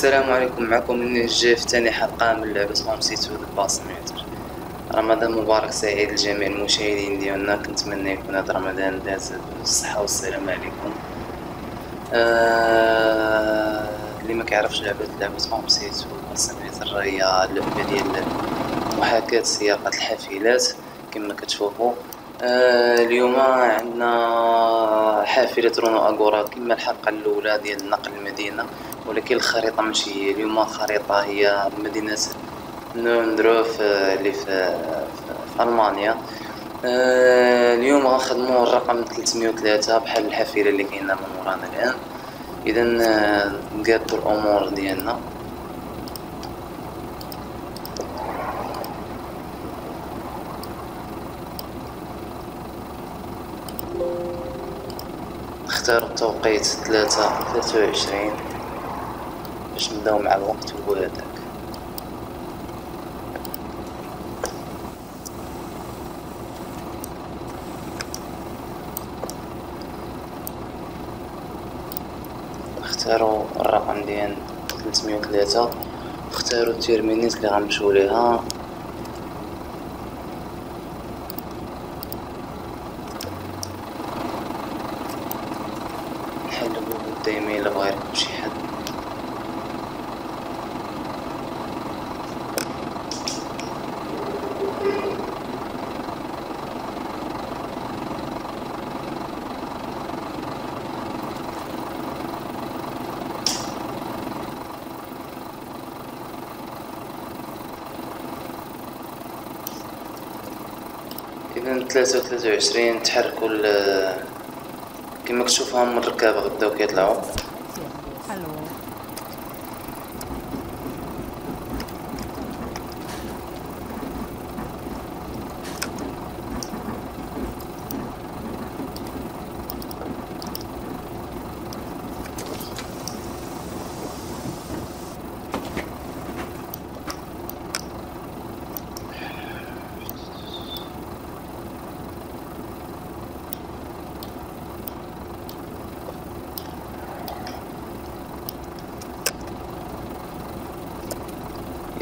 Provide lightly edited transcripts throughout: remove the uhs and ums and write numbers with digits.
السلام عليكم، معكم من الجاف في ثاني حلقه من لعبه هوم سيت باس سيميليتر. رمضان مبارك سعيد لجميع المشاهدين ديالنا، كنتمنى يكون هذا رمضان داز بالصحه والسلامه عليكم. اللي ما كيعرفش لعبه هوم سيت باس سيميليتر، هي اللعبه ديال محاكاه سياقات الحافلات كما كتشوفوا. اليوم عندنا حافلة رونو أكورا كما الحلقة الأولى ديال نقل المدينة، ولكن الخريطة ماشي هي. اليوم الخريطة هي مدينة نوندروف اللي في ألمانيا. اليوم غنخدمو الرقم 303 بحال الحافلة اللي كاينة من ورانا الآن. إذا نقادو الأمور ديالنا. نختار التوقيت 3:23 باش نبداو مع الوقت. هو هذاك نختارو الرقم ديال 303، نختارو التيرمينيت اللي غنمشيو ليها. إذن 3:23 تحركوا كما كتشوفوهم الركاب غداو كيطلعوا.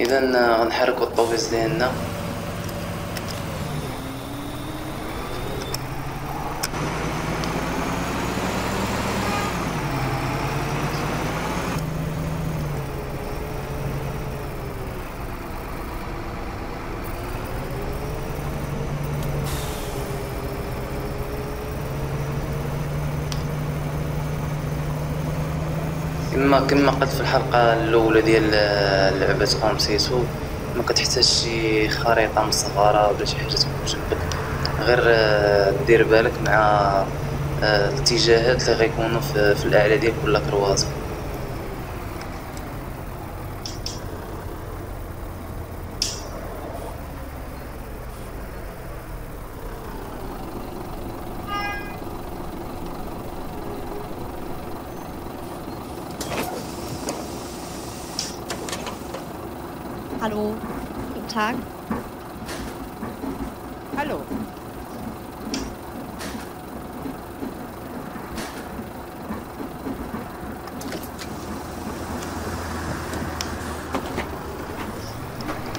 إذن غنحركو الطوبيس ديالنا. كما قلت في الحلقه الاولى ديال لعبه هوم سيت، ما كتحتاج شي خريطه مصغره ولا شي حاجه تكون جنبك، غير دير بالك مع الاتجاهات اللي غيكونوا في الاعلى ديال كل كروازه. Hallo, guten Tag. Hallo.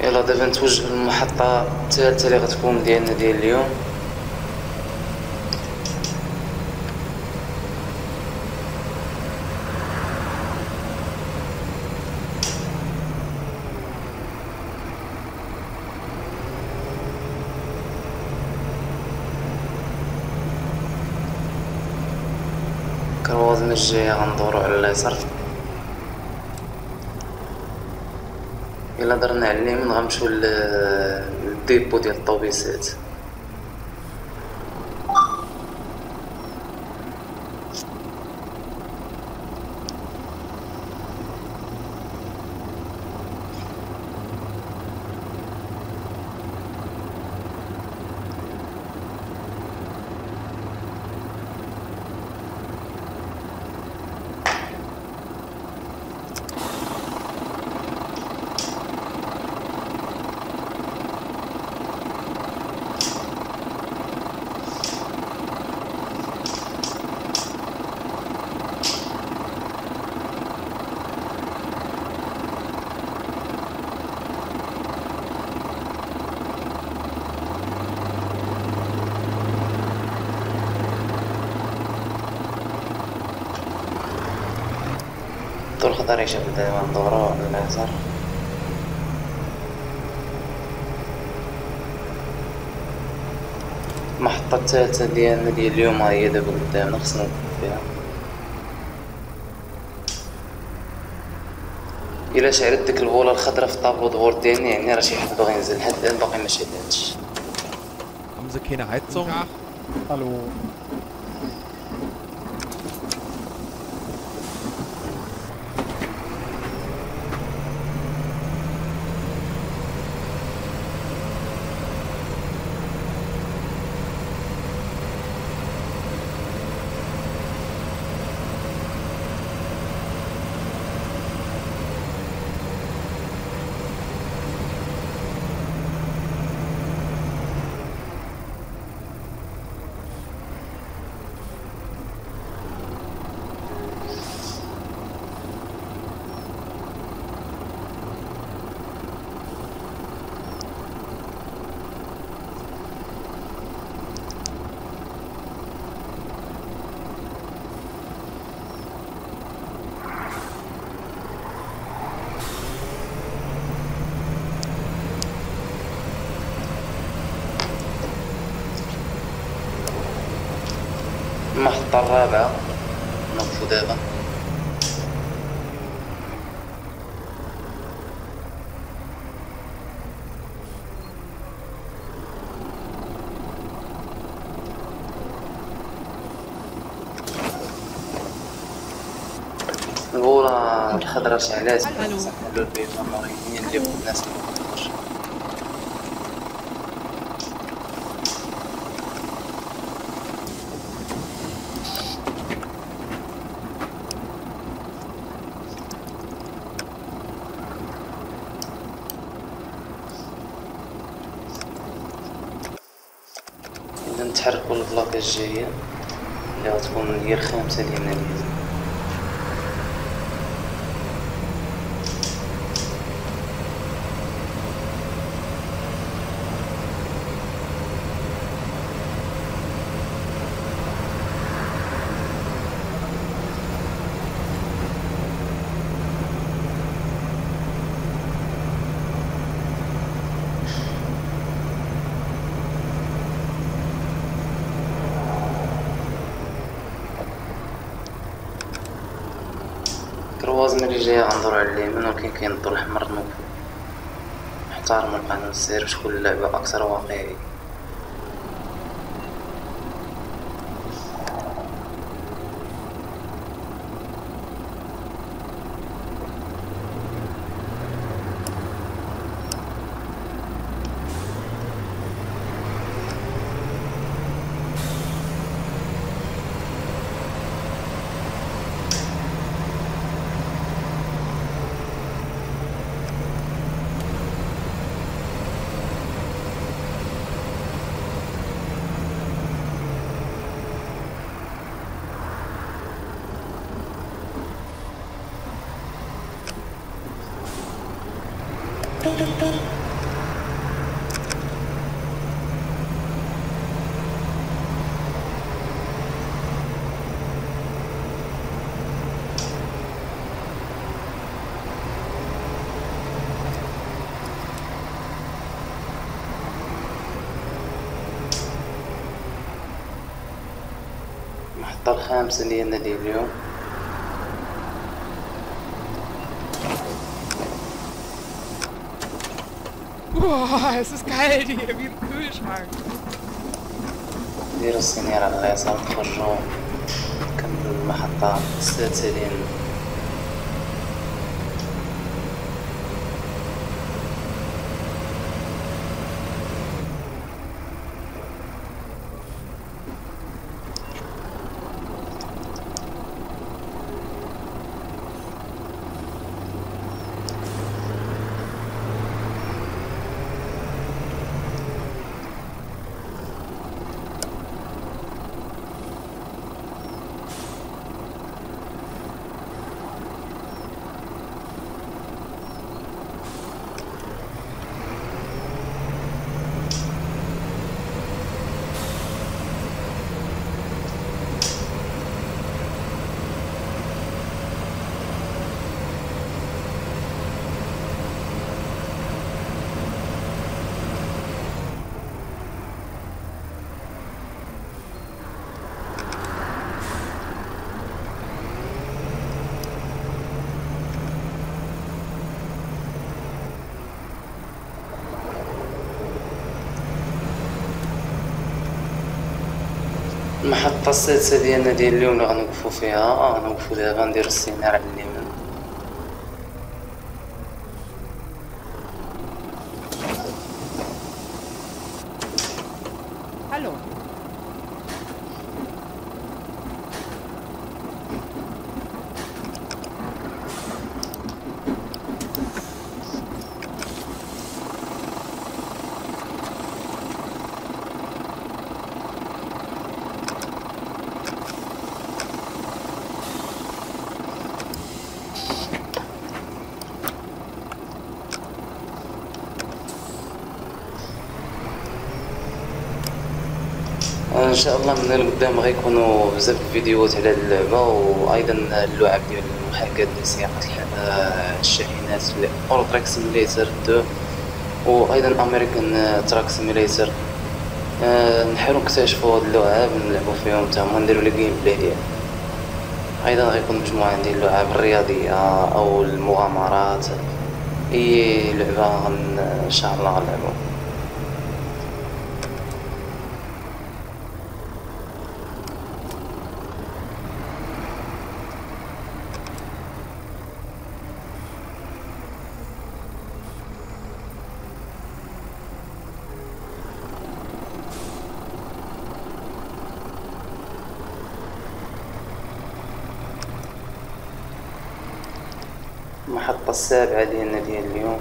يلا دابا نتوجه للمحطة الثالثة اللي غتكون ديالنا ديال اليوم. كروازنا الجاية غندورو على اليسار، إلا درنا على اليمين غنمشيو للديبو ديال الطوبيسات. يقدر يشدد من ظهره من اليسار. المحطة الثالثة ديالنا ديال اليوم هي دابا قدامنا خصنا فيها. إلا شعلت ديك الغولة الخضرا في الطابلو دغور ديالنا يعني راه شي حد باغي ينزل، حد الآن باقي مشداتش. Haben Sie keine Heizung? Ja. Hallo. المحطة الرابعة نوقفو دابا. الغولة الخضرا شعلات نحلو البيضا المغربيين اللي بغا الناس مكتبقاش. نتحركوا للبلاكة الجاية اللي غتكون هي الخامسة ديالنا اليوم. الكروازمة اللي جاية غندور على اليمين ولكن كاين الضو الأحمر نوقفو، نحتارمو القانون السير باش تكون اللعبة أكثر واقعية. المحطة الخامسة ديالنا ديال اليوم. Boah, es ist geil hier, wie im Kühlschrank. نديرو السينيال على اليسار نخرجو نكملو المحطة السادسة ديالنا. المحطة السادسة ديالنا ديال اليوم اللي غنوقفو فيها غنوقفو دابا ندير السينار على اليمين. الو ان شاء الله من القدام غيكونوا بزاف الفيديوهات على اللعبه، وايضا اللعب ديال المحاكاه لسياقه الشاحنات اورو تراك سيميليتر 2 وايضا امريكان تراك سيميليتر. نحاولوا نكتشفوا هاد اللعاب نلعبوا فيهم حتى هما نديروا لي جيم بلاي ديالهم. ايضا غيكون مجموعه ديال اللعاب الرياضيه او المغامرات، اي لعبه ان شاء الله غنلعبوها. المحطة السابعة ديالنا ديال اليوم.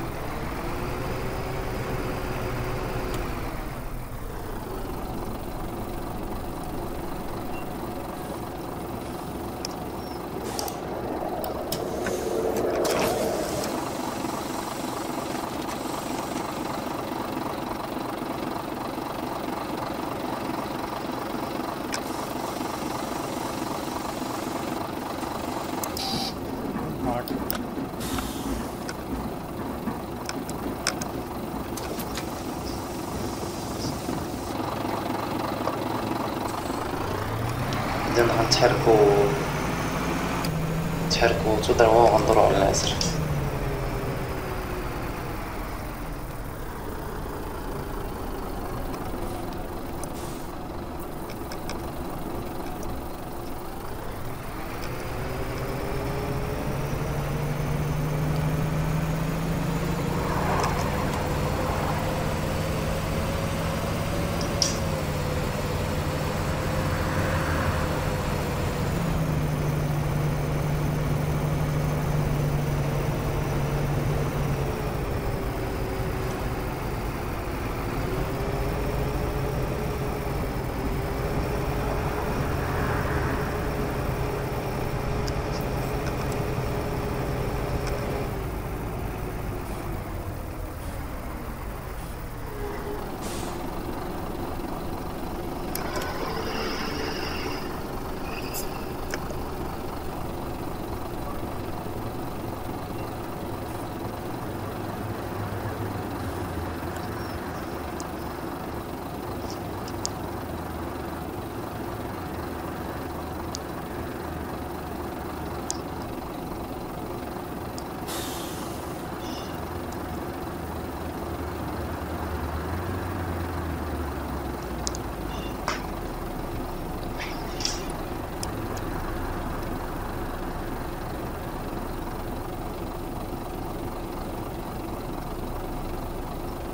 إذن غنتحركو تضربو وغندورو على الأزرق.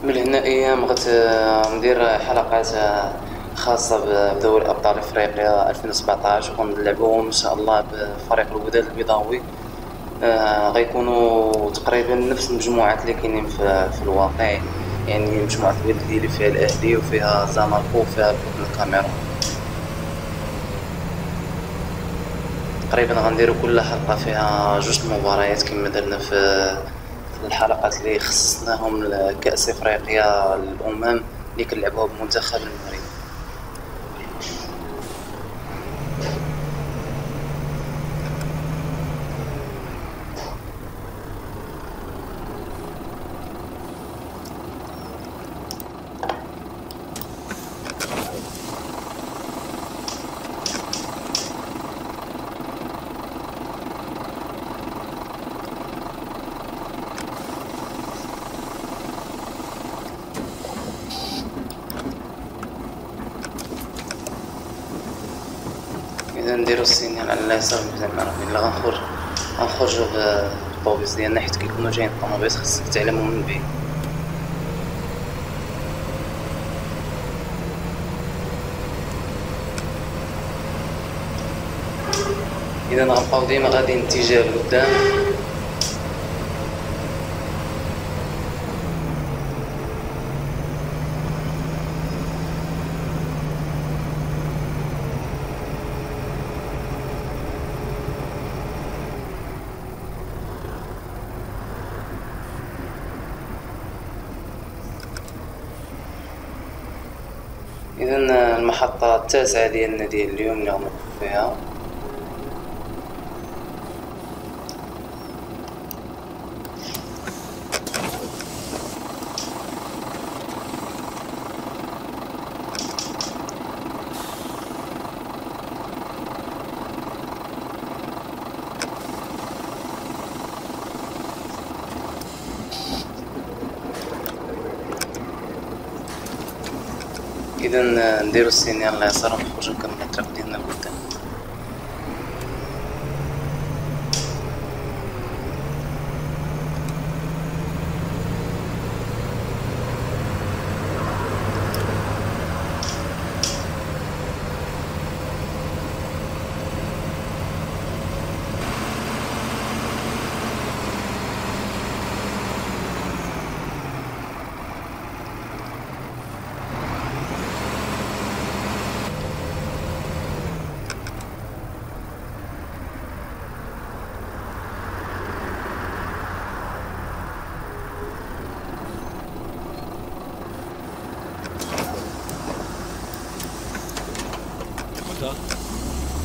من هنا ايام غندير حلقات خاصه بدوري ابطال افريقيا 2017 وغنلعبوهم ان شاء الله بفريق الوداد البيضاوي. غيكونوا تقريبا نفس المجموعات اللي كاينين في الواقع، يعني مجموعه الوداد اللي فيها الاهلي وفيها زمالك وفيها الكاميرون. تقريبا غنديروا كل حلقه فيها جوج مباريات كما درنا في الحلقات اللي خصصناهم لكأس افريقيا الامم اللي كنلعبوها بمنتخب المغرب. اذا نديرو السينيال على اليسار زعما ملي غنخرجو بالطوبيس ديالنا حيت كيكونو جايين الطوموبيس خاصك تعلمو من بعيد. اذا غنبقاو ديما غاديين اتجاه لقدام اذا المحطه التاسعه ديالنا ديال اليوم اللي غنوقف فيها. إذا نديرو السينيال اليسار ونخرجو نكملو الطريق ديالنا لقدام.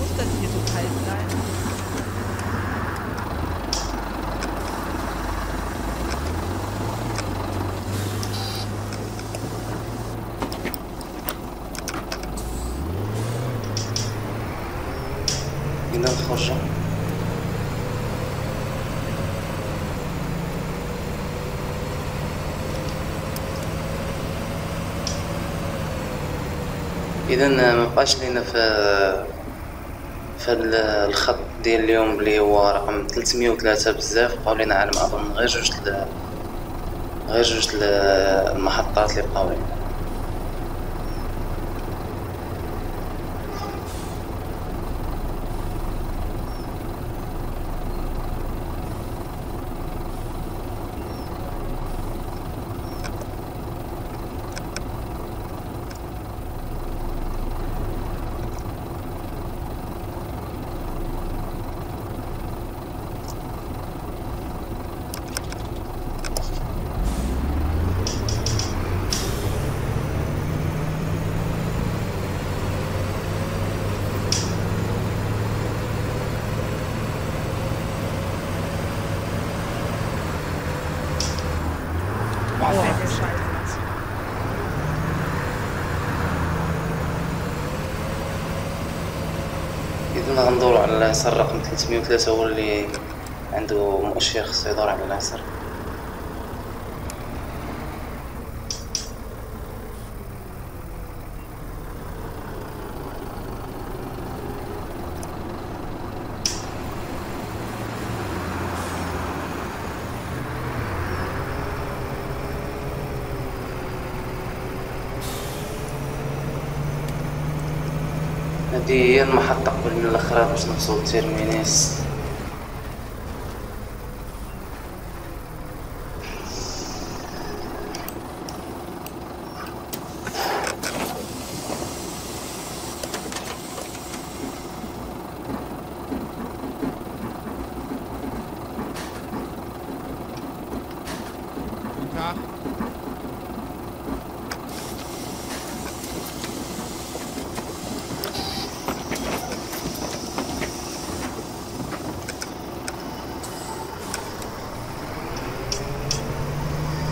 Muss das hier so kalt sein? In der Forschung. اذا ما بقاش لينا في الخط ديال اليوم اللي هو رقم 303 بزاف، بقاو لينا على ما اظن غير جوج المحطات اللي بقاو لينا. إذن غندور على اليسار رقم 303 هو اللي عنده مؤشر خصو يدور على اليسار. هادي هي المحطة قبل من الأخرى باش نوصلو للتيرمينيس.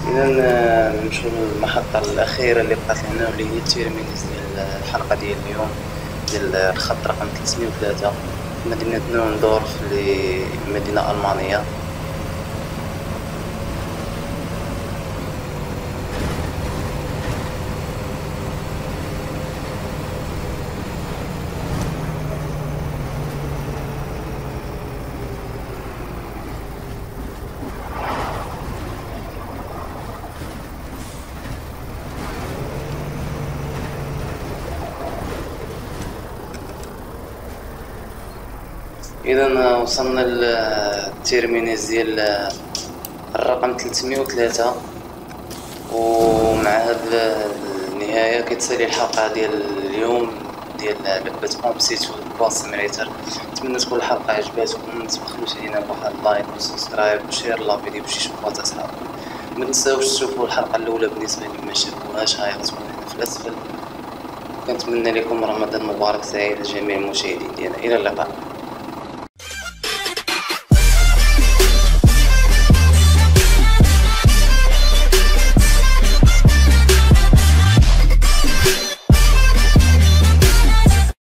إذن نمشيو للمحطة الأخيرة اللي بقات لنا واللي هي التيرمينيس ديال الحلقة ديال اليوم ديال الخط رقم 303 في مدينة نوندورف اللي مدينة ألمانية. اذا وصلنا للتيرمينيز ديال الرقم 303 ومع هاد النهايه كتسالي الحلقه ديال اليوم ديال لعبه هوم سيت والباص سيميليتر. نتمنى تكون الحلقه عجباتكم، متبخلوش علينا بواحد لايك وسبسكرايب وشير لا فيديو باش يشوفوها اصحابكم. ما تنساوش تشوفوا الحلقه الاولى بالنسبه اللي ما شافوهاش، ها هي في الاسفل. كنتمنى لكم رمضان مبارك سعيد لجميع المشاهدين ديالنا. الى اللقاء.